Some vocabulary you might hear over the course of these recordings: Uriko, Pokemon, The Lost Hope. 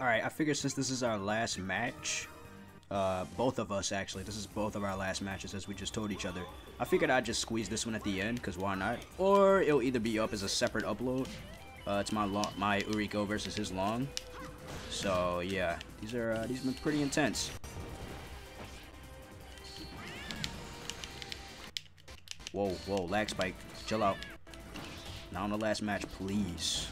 Alright, I figured since this is our last match, both of us actually, this is both of our last matches as we just told each other, I figured I'd just squeeze this one at the end, because why not? Or it'll either be up as a separate upload. It's my Uriko versus his long. So yeah, these have been pretty intense. Whoa, whoa, lag spike, chill out. Not on the last match, please.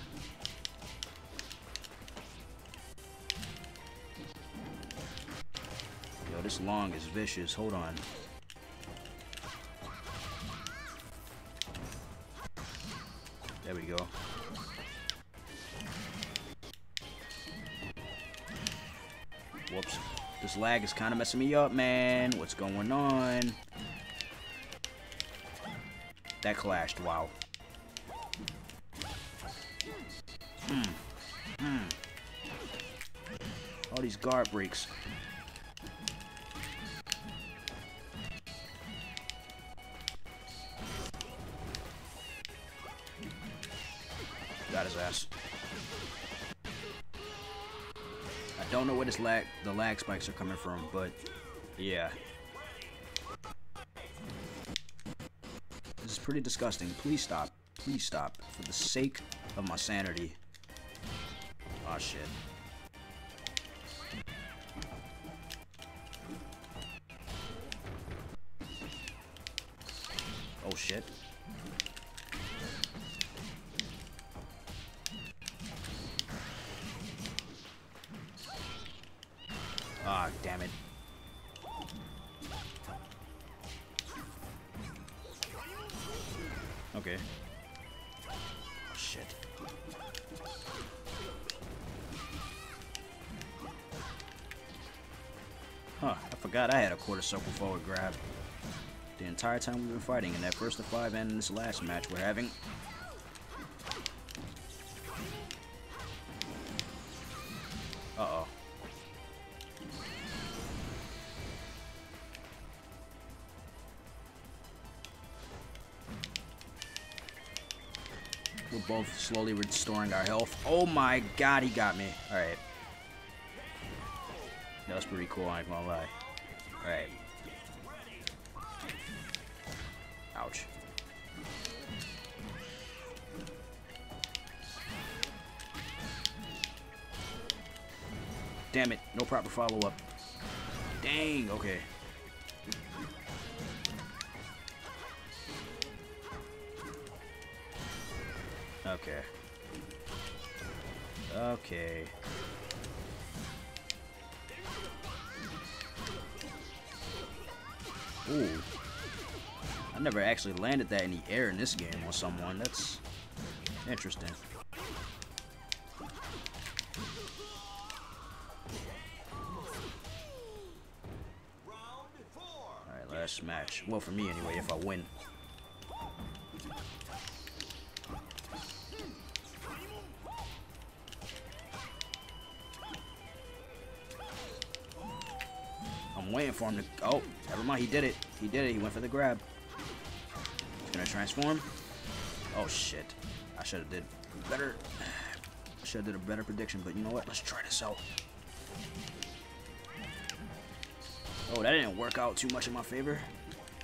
Yo, this long is vicious, hold on. There we go. Whoops. This lag is kind of messing me up, man. What's going on? That clashed, wow. All these guard breaks. Got his ass. I don't know where this the lag spikes are coming from, but yeah. This is pretty disgusting. Please stop. Please stop. For the sake of my sanity. Aw, shit. Oh, shit. Ah, damn it. Okay. Oh, shit. Huh, I forgot I had a quarter circle forward grab. The entire time we've been fighting in that first of 5 and in this last match we're having. Uh-oh. We're both slowly restoring our health. Oh my god, he got me. Alright. That was pretty cool, I ain't gonna lie. Alright. Ouch. Damn it, no proper follow-up. Dang, okay. Okay. Okay. Ooh. I never actually landed that in the air in this game on someone. That's interesting. Alright, last match. Well, for me anyway, if I win. I'm waiting for him to... Oh, never mind. He did it. He did it. He went for the grab. He's gonna transform. Oh, shit. I should have did better. I should have did a better prediction, but you know what? Let's try this out. Oh, that didn't work out too much in my favor.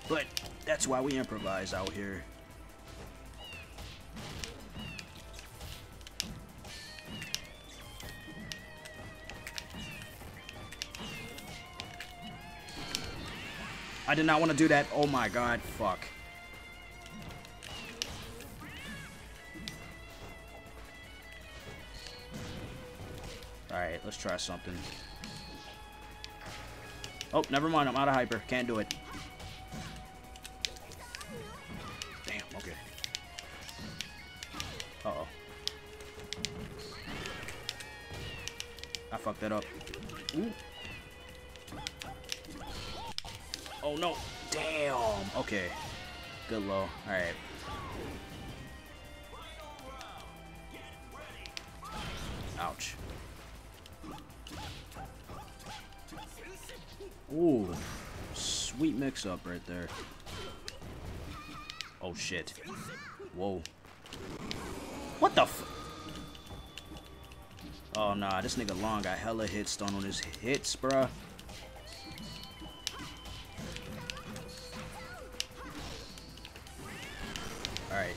But that's why we improvise out here. I did not want to do that. Oh my god, fuck. Alright, let's try something. Oh, never mind, I'm out of hyper. Can't do it. Damn, okay. Uh-oh. I fucked that up. Ooh. Oh no, damn, okay, good low, all right. Ouch. Ooh, sweet mix up right there. Oh shit, whoa. What the f- Oh, nah, this nigga Long got hella hit stun on his hits, bruh. Alright.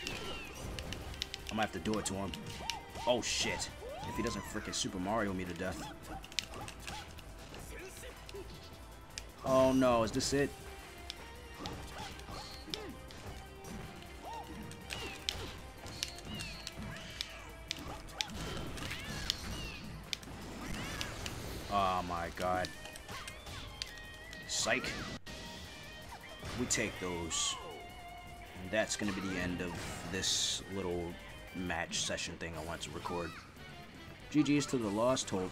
I'm gonna have to do it to him. Oh, shit. If he doesn't frickin' Super Mario me to death. Oh, no. Is this it? Oh, my God. Psych. We take those. And that's going to be the end of this little match session thing I want to record. GG's to The Lost Hope.